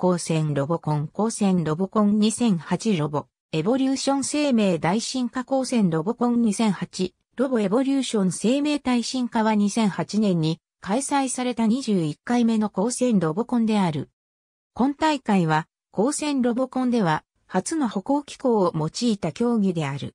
光線ロボコン2008ロボエボリューション生命大進化光線ロボコン2008ロボエボリューション生命体進化は2008年に開催された21回目の光線ロボコンである。今大会は光線ロボコンでは初の歩行機構を用いた競技である。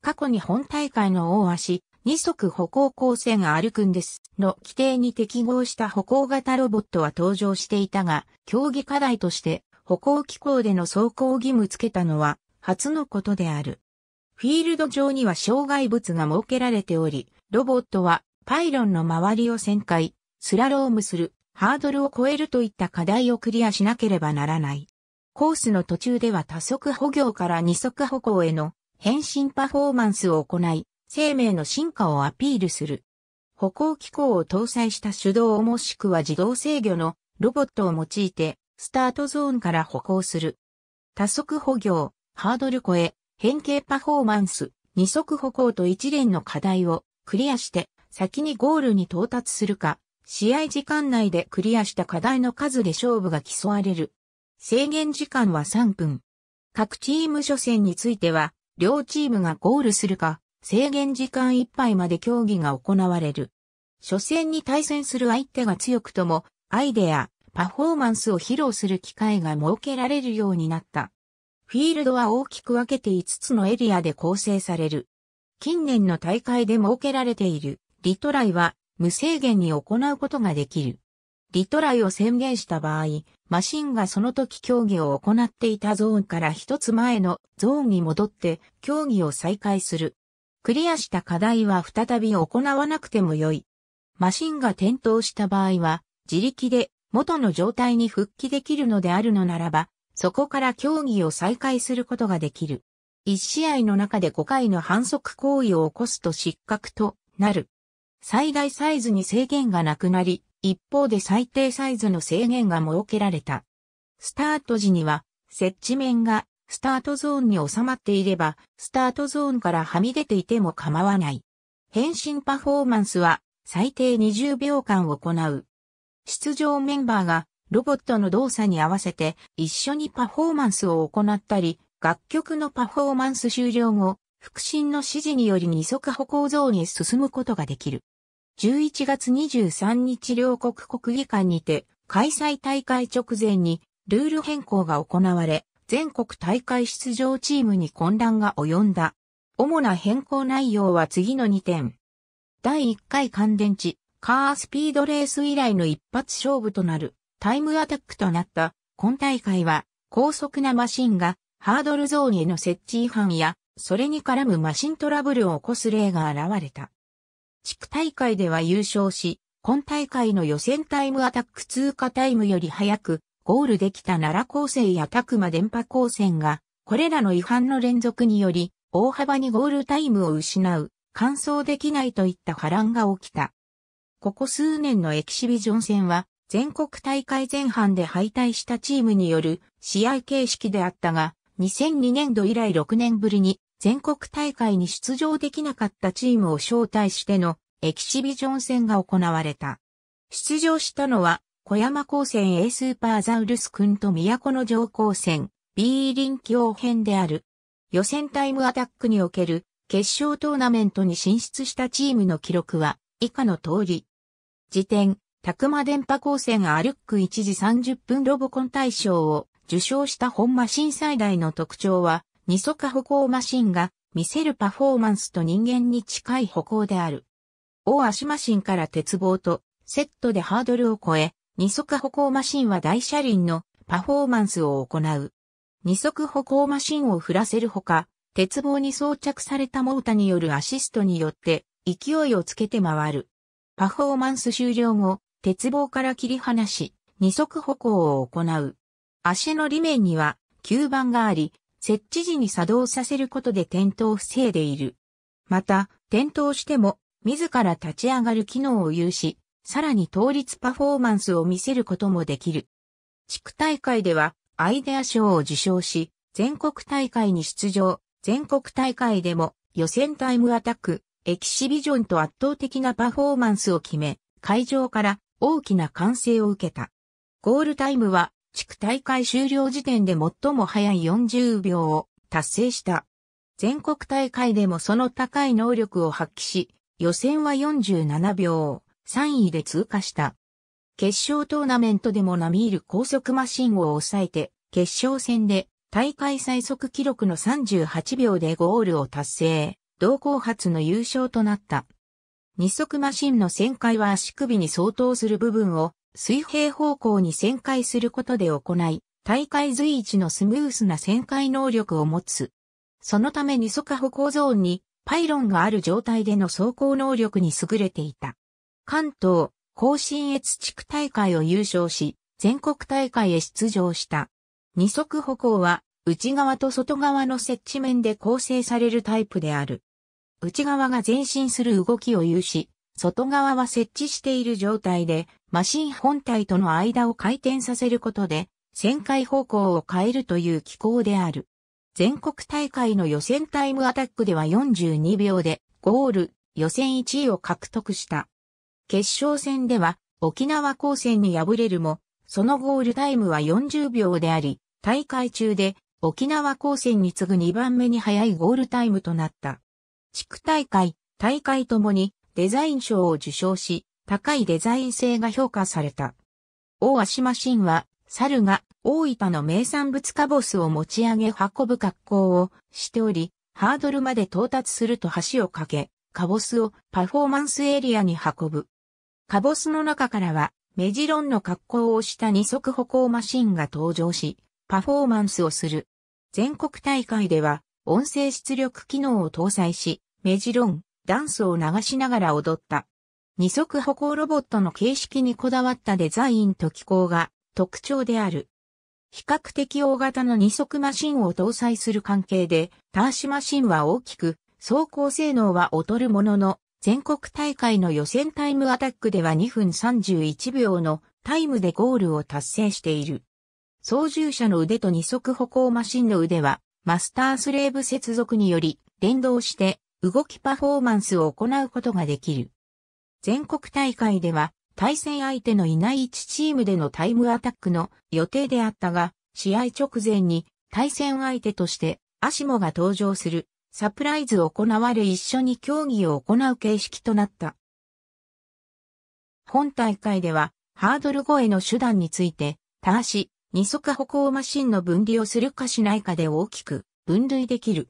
過去に本大会の大足二足歩行光線歩くんですの規定に適合した歩行型ロボットは登場していたが、競技課題として歩行機構での走行義務付けたのは初のことである。フィールド上には障害物が設けられており、ロボットはパイロンの周りを旋回、スラロームする、ハードルを越えるといった課題をクリアしなければならない。コースの途中では多足歩行から二足歩行への変身パフォーマンスを行い、生命の進化をアピールする。歩行機構を搭載した手動もしくは自動制御のロボットを用いて、スタートゾーンから歩行する。多足歩行、ハードル越え、変形パフォーマンス、二足歩行と一連の課題をクリアして、先にゴールに到達するか、試合時間内でクリアした課題の数で勝負が競われる。制限時間は3分。各チーム初戦については、両チームがゴールするか、制限時間いっぱいまで競技が行われる。初戦に対戦する相手が強くとも、アイデア、パフォーマンスを披露する機会が設けられるようになった。フィールドは大きく分けて5つのエリアで構成される。近年の大会で設けられている。リトライは無制限に行うことができる。リトライを宣言した場合、マシンがその時競技を行っていたゾーンから一つ前のゾーンに戻って競技を再開する。クリアした課題は再び行わなくてもよい。マシンが転倒した場合は自力で元の状態に復帰できるのであるのならば、そこから競技を再開することができる。1試合の中で5回の反則行為を起こすと失格となる。最大サイズに制限がなくなり、一方で最低サイズの制限が設けられた。スタート時には、接地面がスタートゾーンに収まっていれば、スタートゾーンからはみ出ていても構わない。変身パフォーマンスは、最低20秒間行う。出場メンバーが、ロボットの動作に合わせて、一緒にパフォーマンスを行ったり、楽曲のパフォーマンス終了後、腹心の指示により二足歩行ゾーンへ進むことができる。11月23日両国国技館にて開催大会直前にルール変更が行われ、全国大会出場チームに混乱が及んだ。主な変更内容は次の2点。第1回乾電池、カースピードレース以来の一発勝負となるタイムアタックとなった今大会は高速なマシンがハードルゾーンへの設置違反やそれに絡むマシントラブルを起こす例が現れた。地区大会では優勝し、今大会の予選タイムアタック通過タイムより早くゴールできた奈良高専や詫間電波高専が、これらの違反の連続により、大幅にゴールタイムを失う、完走できないといった波乱が起きた。ここ数年のエキシビジョン戦は、全国大会前半で敗退したチームによる試合形式であったが、2002年度以来6年ぶりに、全国大会に出場できなかったチームを招待してのエキシビジョン戦が行われた。出場したのは小山高専 A スーパーザウルス君と都城高専 B 臨機応変である。予選タイムアタックにおける決勝トーナメントに進出したチームの記録は以下の通り。次点、詫間電波高専歩く1時30分ロボコン大賞を受賞した本マシン最大の特徴は、二足歩行マシンが見せるパフォーマンスと人間に近い歩行である。大足マシンから鉄棒とセットでハードルを越え、二足歩行マシンは大車輪のパフォーマンスを行う。二足歩行マシンを振らせるほか、鉄棒に装着されたモーターによるアシストによって勢いをつけて回る。パフォーマンス終了後、鉄棒から切り離し、二足歩行を行う。足の裏面には吸盤があり、設置時に作動させることで転倒を防いでいる。また、転倒しても、自ら立ち上がる機能を有し、さらに倒立パフォーマンスを見せることもできる。地区大会では、アイデア賞を受賞し、全国大会に出場、全国大会でも、予選タイムアタック、エキシビジョンと圧倒的なパフォーマンスを決め、会場から大きな歓声を受けた。ゴールタイムは、地区大会終了時点で最も早い40秒を達成した。全国大会でもその高い能力を発揮し、予選は47秒、3位で通過した。決勝トーナメントでも並みいる高速マシンを抑えて、決勝戦で大会最速記録の38秒でゴールを達成、同校初の優勝となった。二足マシンの旋回は足首に相当する部分を水平方向に旋回することで行い、大会随一のスムースな旋回能力を持つ。そのため二足歩行ゾーンにパイロンがある状態での走行能力に優れていた。関東、甲信越地区大会を優勝し、全国大会へ出場した。二足歩行は内側と外側の接地面で構成されるタイプである。内側が前進する動きを有し、外側は接地している状態で、マシン本体との間を回転させることで、旋回方向を変えるという機構である。全国大会の予選タイムアタックでは42秒で、ゴール、予選1位を獲得した。決勝戦では、沖縄高専に敗れるも、そのゴールタイムは40秒であり、大会中で、沖縄高専に次ぐ2番目に早いゴールタイムとなった。地区大会、大会ともにデザイン賞を受賞し、高いデザイン性が評価された。大足マシンは、猿が大分の名産物かぼすを持ち上げ運ぶ格好をしており、ハードルまで到達すると橋を架け、かぼすをパフォーマンスエリアに運ぶ。かぼすの中からは、メジロンの格好をした二足歩行マシンが登場し、パフォーマンスをする。全国大会では、音声出力機能を搭載し、メジロン、ダンスを流しながら踊った。二足歩行ロボットの形式にこだわったデザインと機構が特徴である。比較的大型の二足マシンを搭載する関係で、ターシマシンは大きく、走行性能は劣るものの、全国大会の予選タイムアタックでは2分31秒のタイムでゴールを達成している。操縦者の腕と二足歩行マシンの腕は、マスタースレーブ接続により連動して動きパフォーマンスを行うことができる。全国大会では対戦相手のいない1チームでのタイムアタックの予定であったが、試合直前に対戦相手としてアシモが登場するサプライズを行われ一緒に競技を行う形式となった。本大会ではハードル越えの手段についてターシ、二足歩行マシンの分離をするかしないかで大きく分類できる。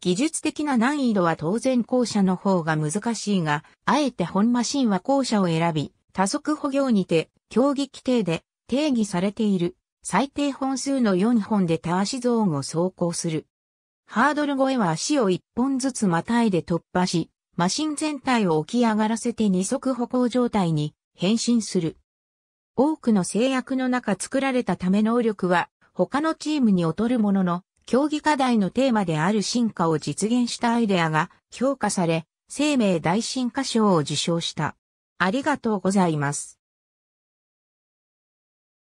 技術的な難易度は当然後者の方が難しいが、あえて本マシンは後者を選び、多足歩行にて競技規定で定義されている最低本数の4本でターシゾーンを走行する。ハードル越えは足を1本ずつまたいで突破し、マシン全体を起き上がらせて二足歩行状態に変身する。多くの制約の中作られたため能力は他のチームに劣るものの競技課題のテーマである進化を実現したアイデアが評価され生命大進化賞を受賞した。ありがとうございます。